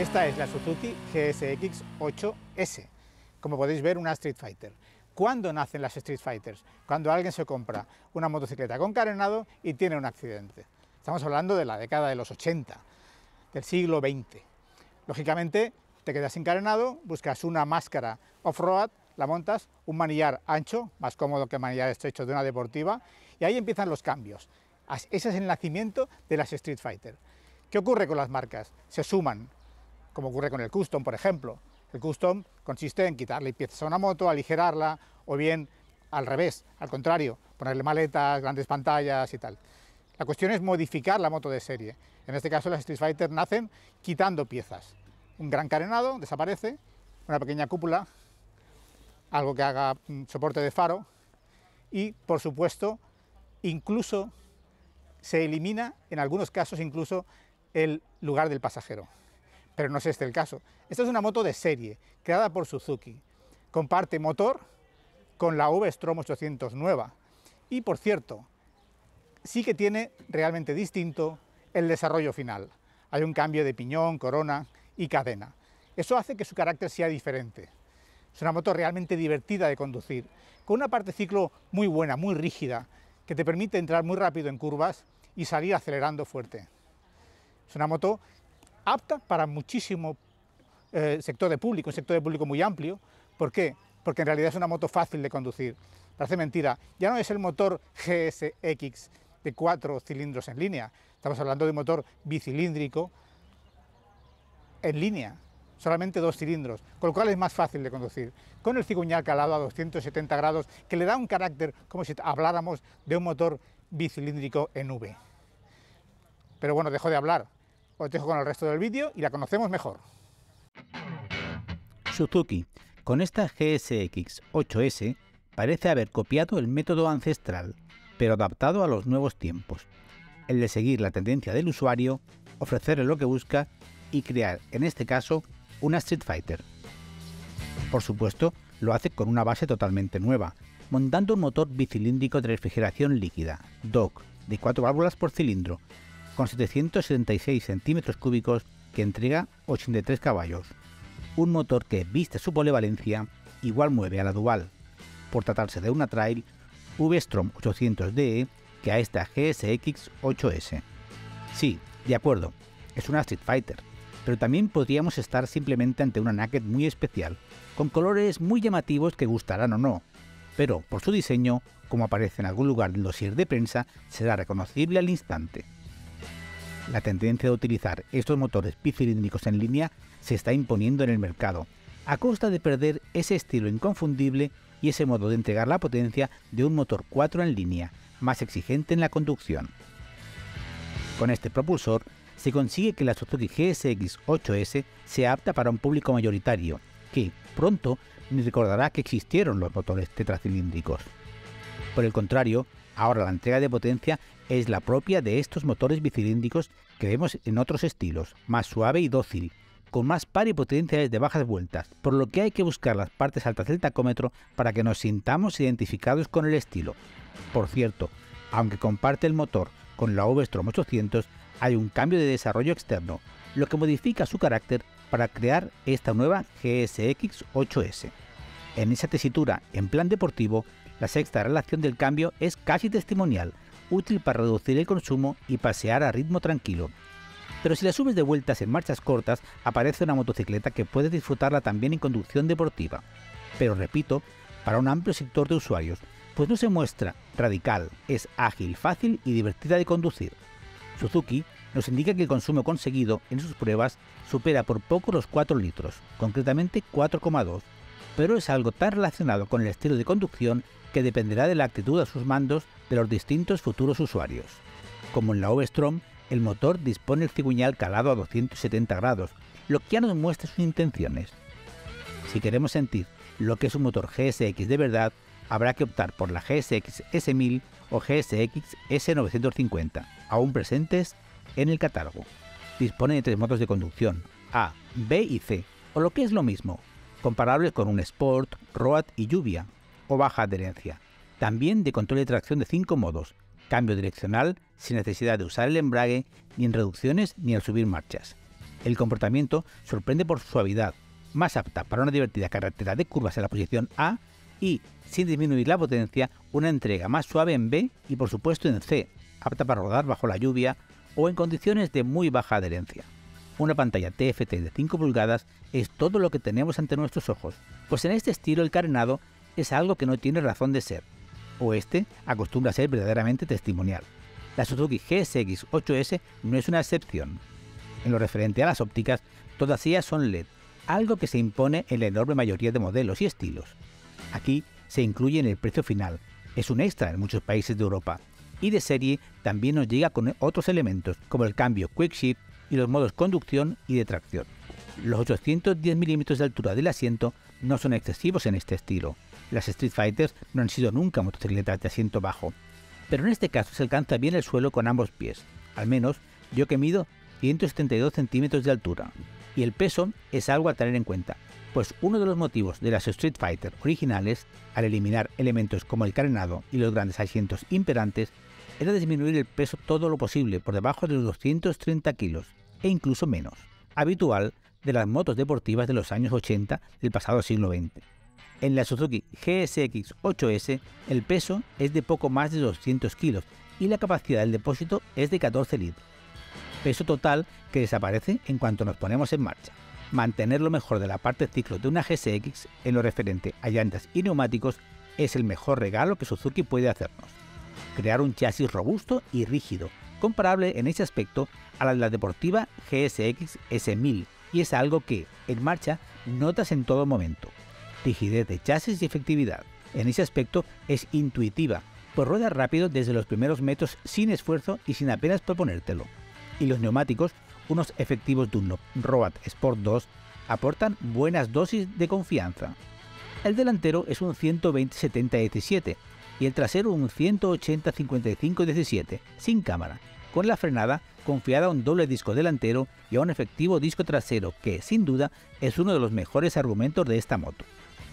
Esta es la Suzuki GSX-8S, como podéis ver, una Street Fighter. ¿Cuándo nacen las Street Fighters? Cuando alguien se compra una motocicleta con carenado y tiene un accidente. Estamos hablando de la década de los 80, del siglo XX. Lógicamente, te quedas sin carenado, buscas una máscara off-road, la montas, un manillar ancho, más cómodo que el manillar estrecho de una deportiva, y ahí empiezan los cambios. Ese es el nacimiento de las Street Fighter. ¿Qué ocurre con las marcas? Se suman, como ocurre con el Custom, por ejemplo. El Custom consiste en quitarle piezas a una moto, aligerarla, o bien al revés, al contrario, ponerle maletas, grandes pantallas y tal. La cuestión es modificar la moto de serie. En este caso, las Street Fighter nacen quitando piezas. Un gran carenado desaparece, una pequeña cúpula, algo que haga soporte de faro y, por supuesto, incluso se elimina, en algunos casos, incluso el lugar del pasajero. Pero no es este el caso. Esta es una moto de serie, creada por Suzuki. Comparte motor con la V-Strom 800 nueva. Y, por cierto, sí que tiene realmente distinto el desarrollo final. Hay un cambio de piñón, corona y cadena. Eso hace que su carácter sea diferente. Es una moto realmente divertida de conducir, con una parte ciclo muy buena, muy rígida, que te permite entrar muy rápido en curvas y salir acelerando fuerte. Es una moto apta para muchísimo sector de público, un sector de público muy amplio. ¿Por qué? Porque en realidad es una moto fácil de conducir. Parece mentira, ya no es el motor GSX de 4 cilindros en línea, estamos hablando de un motor bicilíndrico en línea, solamente 2 cilindros, con lo cual es más fácil de conducir. Con el cigüeñal calado a 270 grados, que le da un carácter como si habláramos de un motor bicilíndrico en V. Pero bueno, dejo de hablar, os dejo con el resto del vídeo y la conocemos mejor. Suzuki, con esta GSX-8S, parece haber copiado el método ancestral, pero adaptado a los nuevos tiempos, el de seguir la tendencia del usuario, ofrecerle lo que busca y crear, en este caso, una Street Fighter. Por supuesto, lo hace con una base totalmente nueva, montando un motor bicilíndrico de refrigeración líquida, DOHC, de 4 válvulas por cilindro, con 776 centímetros cúbicos que entrega 83 caballos. Un motor que, vista su polivalencia, igual mueve a la Dual, por tratarse de una Trail V-Strom 800DE que a esta GSX-8S. Sí, de acuerdo, es una Street Fighter, pero también podríamos estar simplemente ante una Naked muy especial, con colores muy llamativos que gustarán o no, pero por su diseño, como aparece en algún lugar del dossier de prensa, será reconocible al instante. La tendencia de utilizar estos motores bicilíndricos en línea se está imponiendo en el mercado, a costa de perder ese estilo inconfundible y ese modo de entregar la potencia de un motor 4 en línea, más exigente en la conducción. Con este propulsor, se consigue que la Suzuki GSX-8S sea apta para un público mayoritario, que pronto ni recordará que existieron los motores tetracilíndricos. Por el contrario, ahora la entrega de potencia es la propia de estos motores bicilíndricos que vemos en otros estilos, más suave y dócil, con más par y potencias de bajas vueltas, por lo que hay que buscar las partes altas del tacómetro para que nos sintamos identificados con el estilo. Por cierto, aunque comparte el motor con la V-Strom 800, hay un cambio de desarrollo externo, lo que modifica su carácter para crear esta nueva GSX-8S. En esa tesitura, en plan deportivo, la sexta relación del cambio es casi testimonial, útil para reducir el consumo y pasear a ritmo tranquilo. Pero si la subes de vueltas en marchas cortas, aparece una motocicleta que puedes disfrutarla también en conducción deportiva. Pero repito, para un amplio sector de usuarios, pues no se muestra radical, es ágil, fácil y divertida de conducir. Suzuki nos indica que el consumo conseguido en sus pruebas supera por poco los 4 litros, concretamente 4,2, pero es algo tan relacionado con el estilo de conducción que dependerá de la actitud a sus mandos de los distintos futuros usuarios. Como en la V-Strom, el motor dispone el cigüeñal calado a 270 grados, lo que ya nos muestra sus intenciones. Si queremos sentir lo que es un motor GSX de verdad, habrá que optar por la GSX-S1000 o GSX-S950, aún presentes en el catálogo. Dispone de 3 modos de conducción, A, B y C, o lo que es lo mismo, comparables con un Sport, Road y Lluvia, o baja adherencia. También de control de tracción de 5 modos, cambio direccional sin necesidad de usar el embrague, ni en reducciones ni al subir marchas. El comportamiento sorprende por su suavidad, más apta para una divertida carretera de curvas en la posición A y, sin disminuir la potencia, una entrega más suave en B y por supuesto en C, apta para rodar bajo la lluvia o en condiciones de muy baja adherencia. Una pantalla TFT de 5 pulgadas es todo lo que tenemos ante nuestros ojos, pues en este estilo el carenado es algo que no tiene razón de ser, o este acostumbra a ser verdaderamente testimonial. La Suzuki GSX-8S no es una excepción. En lo referente a las ópticas, todas ellas son LED, algo que se impone en la enorme mayoría de modelos y estilos. Aquí se incluye en el precio final, es un extra en muchos países de Europa, y de serie también nos llega con otros elementos como el cambio QuickShift y los modos conducción y de tracción. Los 810 mm de altura del asiento no son excesivos en este estilo. Las Street Fighters no han sido nunca motocicletas de asiento bajo, pero en este caso se alcanza bien el suelo con ambos pies, al menos yo que mido 172 centímetros de altura. Y el peso es algo a tener en cuenta, pues uno de los motivos de las Street Fighter originales, al eliminar elementos como el carenado y los grandes asientos imperantes, era disminuir el peso todo lo posible por debajo de los 230 kilos e incluso menos, habitual de las motos deportivas de los años 80 del pasado siglo XX. En la Suzuki GSX-8S el peso es de poco más de 200 kilos y la capacidad del depósito es de 14 litros. Peso total que desaparece en cuanto nos ponemos en marcha. Mantener lo mejor de la parte ciclo de una GSX en lo referente a llantas y neumáticos es el mejor regalo que Suzuki puede hacernos. Crear un chasis robusto y rígido, comparable en ese aspecto a la de la deportiva GSX-S1000, y es algo que, en marcha, notas en todo momento. Rigidez de chasis y efectividad. En ese aspecto es intuitiva, pues rueda rápido desde los primeros metros sin esfuerzo y sin apenas proponértelo. Y los neumáticos, unos efectivos Dunlop Road Sport 2, aportan buenas dosis de confianza. El delantero es un 120-70-17 y el trasero un 180-55-17, sin cámara, con la frenada confiada a un doble disco delantero y a un efectivo disco trasero que, sin duda, es uno de los mejores argumentos de esta moto.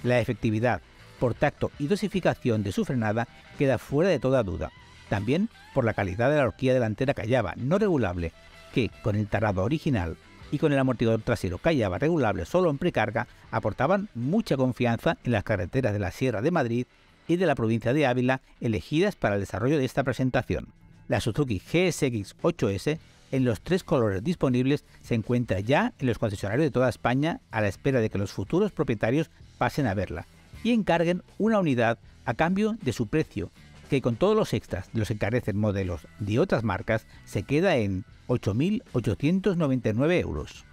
La efectividad por tacto y dosificación de su frenada queda fuera de toda duda. También por la calidad de la horquilla delantera Kayaba no regulable, que con el tarado original y con el amortiguador trasero Kayaba regulable solo en precarga aportaban mucha confianza en las carreteras de la Sierra de Madrid y de la provincia de Ávila elegidas para el desarrollo de esta presentación. La Suzuki GSX-8S en los tres colores disponibles se encuentra ya en los concesionarios de toda España a la espera de que los futuros propietarios pasen a verla y encarguen una unidad a cambio de su precio, que con todos los extras de los que carecen modelos de otras marcas se queda en 8.899 euros.